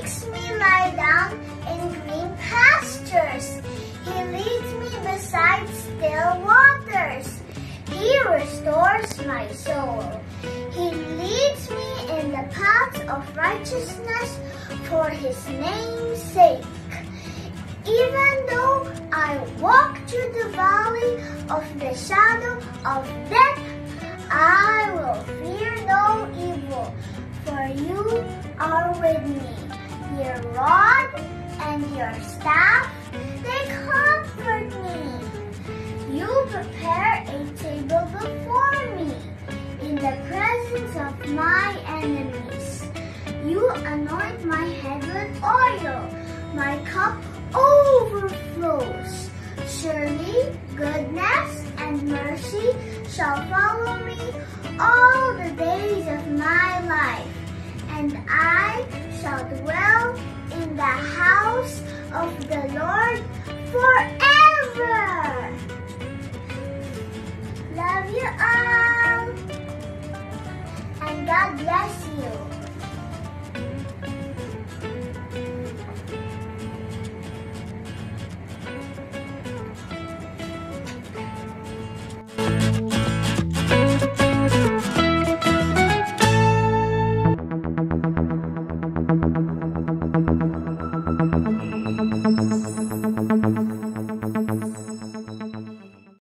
makes me lie down in green pastures. He leads me beside still waters. He restores my soul. He leads me in the paths of righteousness for his name's sake. Even though I walk through the valley of the shadow of death, I will fear no evil, for you are with me. Your rod and your staff, they comfort me. You prepare a table before me in the presence of my enemies. You anoint my head with oil, my cup overflows. Surely goodness and mercy shall follow me all the days of my life, and I shall dwell in the house of the Lord forever. Love you all, and God bless you.